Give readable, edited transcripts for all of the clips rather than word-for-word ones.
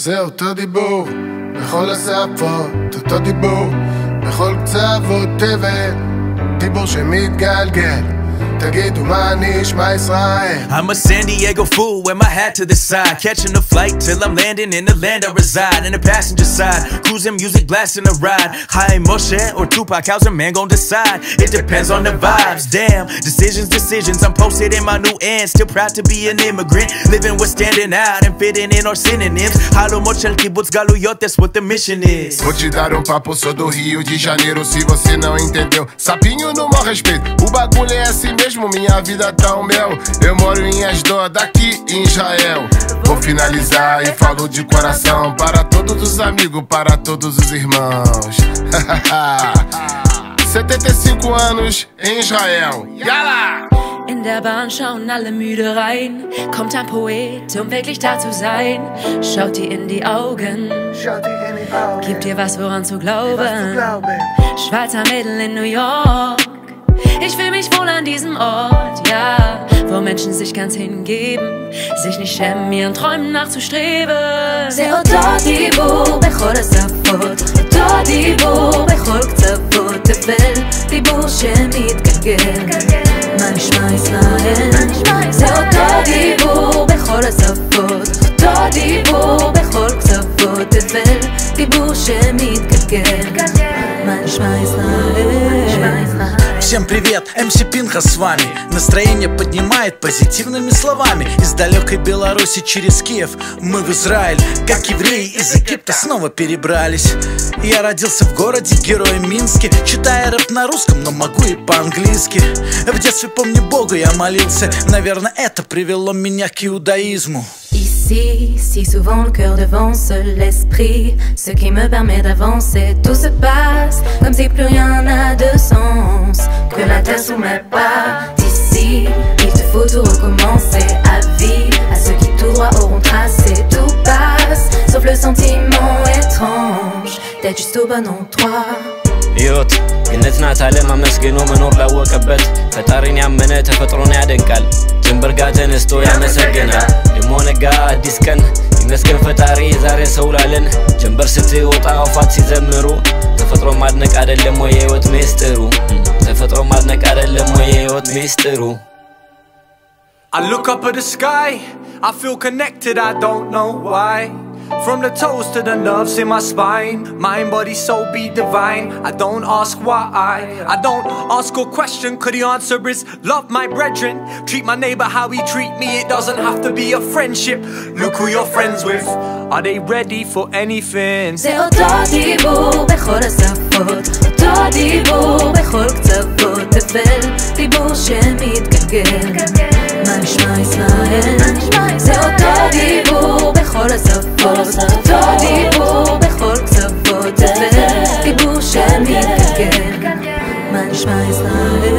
זה אותו דיבור, בכל השפות, אותו דיבור, בכל קצוות תבל, דיבור שמתגלגל, תגידו מה נשמע ישראל. I'm a San Diego fool, wear my hat to the side, catching a flight till I'm landing in the land I reside. In the passenger side, cruising music blasting a ride, High Moshe or Tupac, how's a man gon' decide? It depends on the vibes, damn, decisions I'm posted in my new end, still proud to be an immigrant, living with standing out and fitting in our synonyms. Halomot shel kibbutz galuyot, that's what the mission is. Vou te dar papo, sou do Rio de Janeiro, se você não entendeu, sapinho não morre respeito, o bagulho é assim mesmo, minha vida tá um mel, eu moro em Ashdod, aqui em Israel. Vou finalizar e falo de coração, para todos os amigos, para todos os irmãos. 75 anos in Israel. Yalla! In der Bahn schauen alle müde rein. Kommt ein Poet, wirklich da zu sein. Schaut dir in die Augen. Gib dir was, woran zu glauben. Schwarzer Mädel in New York. Ich fühl mich wohl an diesem Ort, ja. Wo Menschen sich ganz hingeben. Sich nicht schämen, ihren Träumen nachzustreben. Zeh oto dibur bechol hashafot. Oto dibur bechol ktzavot. דיבור שמתגלגל, מה נשמע ישראל? זה אותו דיבור בכל השפות, אותו דיבור בכל קצוות תבל, דיבור שמתגלגל, מה נשמע ישראל? Всем привет, МС Пинха с вами. Настроение поднимает позитивными словами. Из далекой Беларуси через Киев мы в Израиль. Как евреи из Египта снова перебрались. Я родился в городе героя Минске, читая рэп на русском, но могу и по-английски. В детстве, помню, Бога я молился. Наверное, это привело меня к иудаизму. Si souvent le cœur devance l'esprit, ce qui me permet d'avancer, tout se passe comme si plus rien n'a de sens, que la terre soumet pas d'ici. Il te faut tout recommencer à vie, à ceux qui tout droit auront tracé, tout passe, sauf le sentiment étrange d'être juste au bon endroit. يوت قنتنات علم امسكنو منور لاوكبت فطارين يامنه تفطرون يادنقال جنبرغاتن استو يامسكنا دمون غا ديسكن يمسكن فطاري زاري سولالن جنبر ستي وطا وفات سيزمرو تفطرو مادنق ادلم ويهوت ميسترو تفطرو مادنق ادلم ويهوت ميسترو. I look up at the sky, I feel connected, I don't know why. From the toes to the nerves in my spine, mind, body, soul be divine. I don't ask why, I don't ask or question, 'cause the answer is love my brethren. Treat my neighbor how he treat me, it doesn't have to be a friendship. Look who you're friends with, are they ready for anything? זה אותו דיבור בכל השפות, אותו דיבור בכל קצוות תבל, דיבור שמתגלגל, מה נשמע ישראל? זה אותו דיבור בכל השפות, אותו דיבור בכל קצוות תבל, דיבור שמתגלגל, מה נשמע ישראל?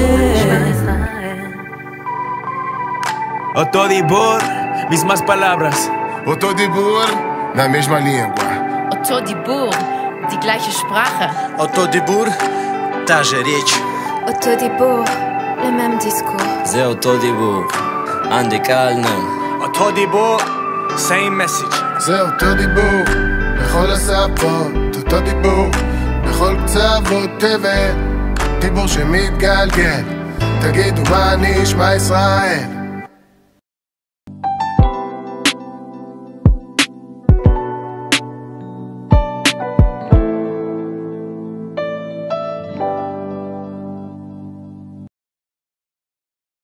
אותו דיבור, mismas palabras. Otro dibur, la misma lengua. Otro dibur, die gleiche Sprache. Otro dibur, та же речь. Otro dibur, le même discours. זה אותו דיבור, אותו דיבור, same message. זה אותו דיבור, בכל השפות, אותו דיבור, בכל קצוות תבל, דיבור שמתגלגל, תגידו מה נשמע ישראל.